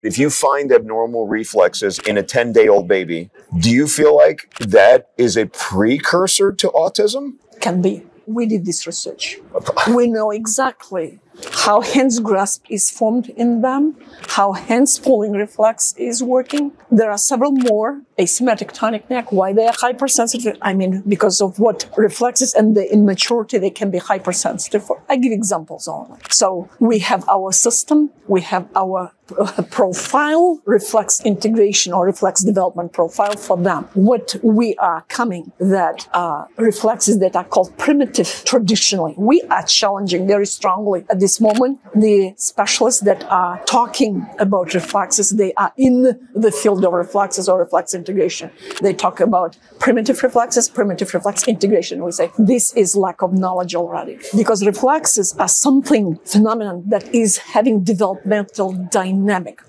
If you find abnormal reflexes in a 10-day-old baby, do you feel like that is a precursor to autism? Can be. We did this research. We know exactly how hands grasp is formed in them, how hands pulling reflex is working. There are several more asymmetric tonic neck. Why they are hypersensitive? I mean, because of what reflexes and the immaturity they can be hypersensitive for. I give examples only. So we have our system, we have our profile, reflex integration or reflex development profile for them. What we are coming that reflexes that are called primitive traditionally, we are challenging very strongly at this moment. The specialists that are talking about reflexes, they are in the field of reflexes or reflex integration. They talk about primitive reflexes, primitive reflex integration. We say this is lack of knowledge already, because reflexes are something, phenomenon that is having developmental dynamics.